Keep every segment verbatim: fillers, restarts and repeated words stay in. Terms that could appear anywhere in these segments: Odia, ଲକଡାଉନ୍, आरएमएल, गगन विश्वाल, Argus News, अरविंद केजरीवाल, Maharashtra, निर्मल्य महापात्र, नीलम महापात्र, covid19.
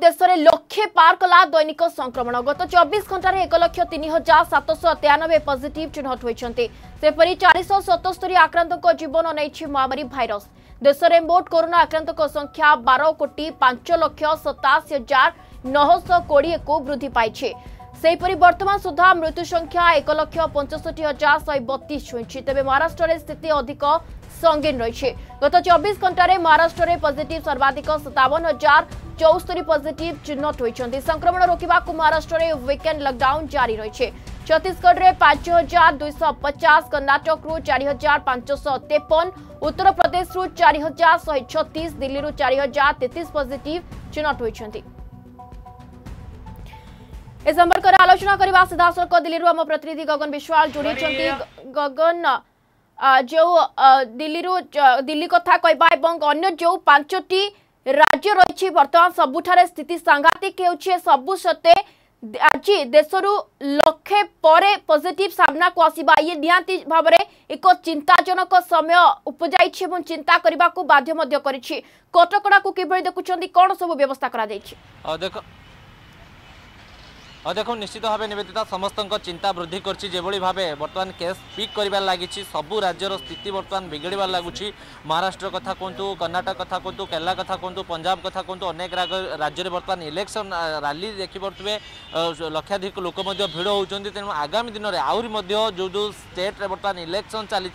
देश में लक्षे पार कला दैनिक संक्रमण गत चौबीस घंटे एक लाख तीन हजार सात सौ तिरानबे पॉजिटिव चिन्हट होती सेपरी चार सौ सतहत्तर आक्रांतों जीवन नहीं महामारी भाइरस। देश में मोट कोरोना आक्रांतों संख्या बारह कोटी पांच लाख सतासी हजार नौ सौ बीस को वृद्धि पाई। सेपरी वर्तमान सुधा मृत्यु संख्या एक लाख पचसठी हजार शहे बत्तीस छुई। तेज महाराष्ट्र में स्थिति अधिक संगीन रही। गत चौबीस घंटे महाराष्ट्र में पॉजिटिव सर्वाधिक सतावन हजार चौस्तरी पॉजिटिव चिन्हट होती। संक्रमण रोकने को महाराष्ट्र में वीकेंड लॉकडाउन जारी रही। छत्तीसगढ़ में पांच हजार दुई सौ पचास, कर्णाटक रु चार हजार पांच सौ तेपन, उत्तर प्रदेश रु चार हजार शहे छत्तीस, दिल्ली रु चार हजार तेतीस पॉजिटिव चिन्हट होती। इस संपर्क में आलोचना करने सीधासख दिल्ली आम प्रतिनिधि गगन विश्वाल जोड़ी। गगन, जो दिल्ली दिल्ली कथा कहवा जो पांचटी राज्य रही बर्तमान सबुठारे स्थिति सांघातिक होउछे। सबु सते आज देशरू लक्षे परे पॉजिटिव सामना को आसीबा ये निहांती भाबरे एक चिंताजनक समय उपजाई और चिंता करने को बाध्य मध्य करिछि। कटकड़ा को किबे देखुछंती कोन सब व्यवस्था करा दैछि? देख और देखो निश्चित भाव निवेदिता समस्त चिंता वृद्धि करछि। जेबोली भावे वर्तमान केस पिक करिबार लागिछि। सबु राज्यर स्थिति वर्तमान बिगड़बार लगुच। महाराष्ट्र कथा कहतु, कर्णाटक कथा कहतु, केरला कथा कहतु, पंजाब कथा कहतु, अनेक राज्य में वर्तमान इलेक्शन रैली देखिपे लक्षाधिक लोक भिड़ होउछन्ति। तेणु आगामी दिन में आहरी जो जो स्टेट वर्तमान इलेक्शन चली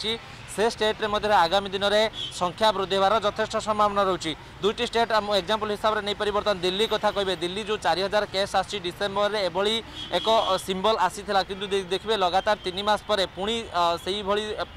से स्टेट में आगामी दिन में संख्या वृद्धि होवार यथेष्ट संभावना रही। दुईटी स्टेट एग्जाम्पल हिसाब से नहीं पारे। बर्तमान दिल्ली कथा कहबे दिल्ली जो चार हजार केस आसी डिसेम्बर में एभली एक सिंबल आसी था कि देखिए लगातार तीन मास पर पुणी से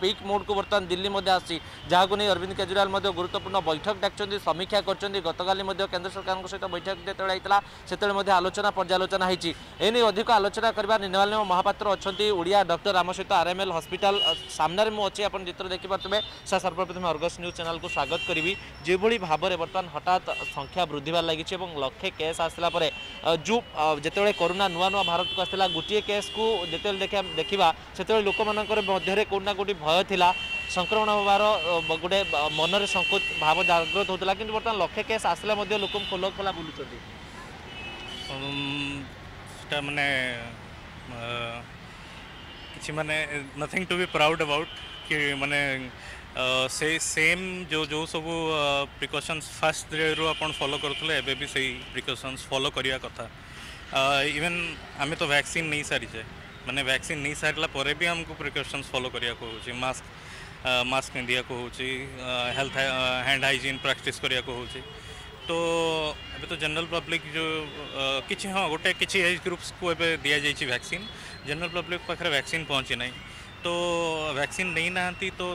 पिक मोड को बर्तमान दिल्ली आसी जहाँ नहीं अरविंद केजरीवाल गुरुत्वपूर्ण बैठक डाक समीक्षा कर गतकाली केन्द्र सरकार सहित बैठक जो होता से आलोचना पर्यालोचना होती। एने अधिक आलोचना करने नीलम महापात्र अच्छा ओडिया डॉक्टर आम सहित आर एम एल हस्पिटाल सामने मुझे आप चित्र देखिपे। सर्वप्रथम अर्गस न्यूज चैनल को स्वागत करी। जो भाव में बर्तमान हठात संख्या वृद्धि होगा लगी लक्षे केस आसला जो जिते कोरोना नुआ नुआ भारत को आसला गोटे केस को जो देखा देखा से लोक मध्य कौटना कौटी भय था संक्रमण होवार गोटे मनरे संकोच भाव जागृत होता कि बर्तमान लक्षे केस आसला लोक खोल खोला बुलूँचा मैंने कि मैंने nothing to be proud about कि माने से सेम जो जो सब प्रिकॉशन्स फर्स्ट डे रो अपन फॉलो करथले एबे भी सही प्रिकॉशन्स फॉलो करिया कथा। इवन हमें तो वैक्सीन नहीं सारी छे माने वैक्सीन नहीं सारला परे भी हमको प्रिकॉशन्स फॉलो करिया को होची। मास्क मास्क इंडिया को होची, हेल्थ हैंड हाइजीन प्रैक्टिस करिया को होची। तो अभी तो जनरल पब्लिक जो किछि हां गोटे किछि एज ग्रुप्स को एबे दिया जाई छी वैक्सीन। जनरल पब्लिक पाखरे वैक्सीन पहुँची नहीं तो वैक्सीन नहीं नहांती तो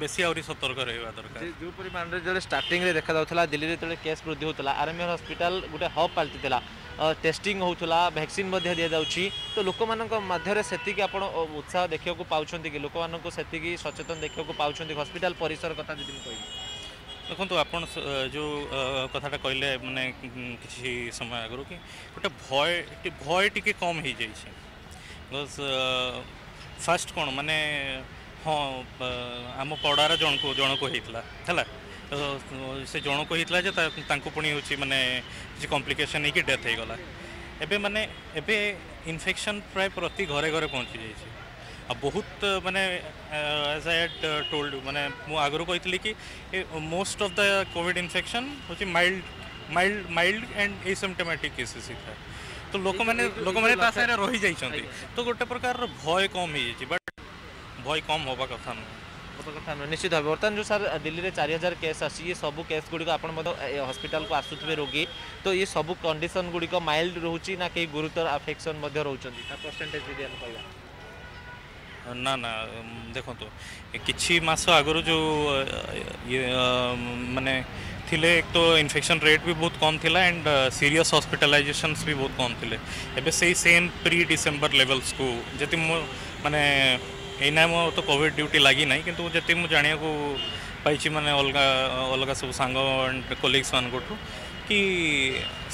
बेसी आउरी सतर्क रहबा दरकार। जो परिमाण रे जे स्टार्टिंग रे देखा जाउथला दिल्ली रे तळे केस वृद्धि होतला आरएमएल हॉस्पिटल गुटे हब पाल्तितला टेस्टिंग होउथला वैक्सीन मध्ये दिया जाउची तो लोक मानक माध्यम रे सेति कि आपण उत्साह देखियो को पाउछन्ती कि लोक मानक सेति कि सचेतन देखियो को पाउछन्ती। हॉस्पिटल परिसर कथा जदि म कहि देखंतु आपण जो कथाटा कहले माने किछि समय आगरो कि गुटे भय भय टिके कम हे जाई छै। बस फर्स्ट कौन माने हाँ आम पड़ार जन को जन को होता है से जन को होता है पुणी हो माने कि कम्प्लिकेसन होगी डेथ होगला। एबे माने एबे इन्फेक्शन प्राय प्रति घरे घरे पहुँची जाइए। आ बहुत माने एज आई हैड टोल्ड माने आगु कही कि most of the covid infection होची mild mild mild and asymptomatic cases था तो लोक मैंने लोक मैंने सारे रही जाइए तो गोटे प्रकार भय कम हो बट भय कम होगा कथा नुह कथा नुह। निश्चित भाव बर्तमान जो सर दिल्ली में चार हजार केस आसी ये सबू केस गुड़िक आप हस्पिटाल को आसुवे रोगी तो ये सबू कंडीशन गुड़िक माइल्ड रोचे ना कहीं गुरुतर आफेक्शन रोचेज भी आम कह ना ना देखो तो किसी मास आगु जो माने थिले एक तो इन्फेक्शन रेट भी बहुत कम थिला एंड सीरियस हॉस्पिटलाइजेशंस भी बहुत कम थिले। एबे से सेम प्री डिसेम्बर लेवल्स को जति माने एना मो तो कोविड ड्यूटी लागी नहीं किंतु जति मु जानिया को पाइछि माने अलगा अलगा सब सांग एंड कोलिग्स मान कोठु कि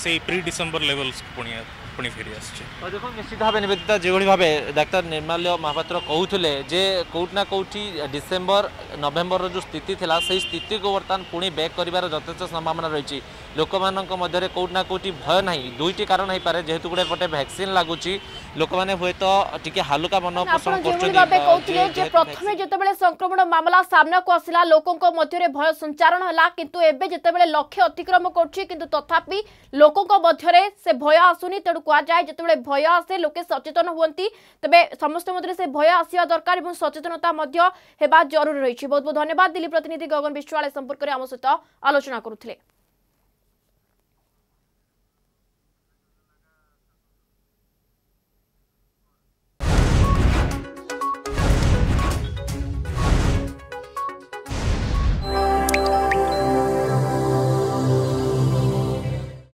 से प्री डिसेम्बर लेवल्स पुणिया पुणी फेरी आछे। और देखो निश्चित भाव निवेदिता जो भाव डाक्टर निर्मल्य महापात्र कहते जे कौटना कौटी डिसेम्बर नवेम्बर जो स्थिति थी से स्थिति को बर्तमान पुणी बेक कर यथेष्ट संभावना रही। लोक मध्य कौटना कौटी भय ना दुईटी कारण हो पाए जेहेतु गोटे पटे भैक्सीन लगुच लोक मैंने हूँ तो टी हालुका मन पोषण कर प्रथम जो संक्रमण मामला सामना को आसला लोकों मध्य भय संचारण है किंतु एबे जितेबेले लक्ष्य अतिक्रम करछि किंतु तथापि लोकों मध्य से भय आसुनी तेणु कहुए जितेबेले भय आसे लोके सचेतन हुवंती तबे समस्त मध्य से भय आसिया दरकार एवं सचेतनता मध्य हेबा जरूरी रही। बहुत बहुत धन्यवाद दिल्ली प्रतिनिधि गगन विश्वाल संपर्क में आम सहित आलोचना करुथिले।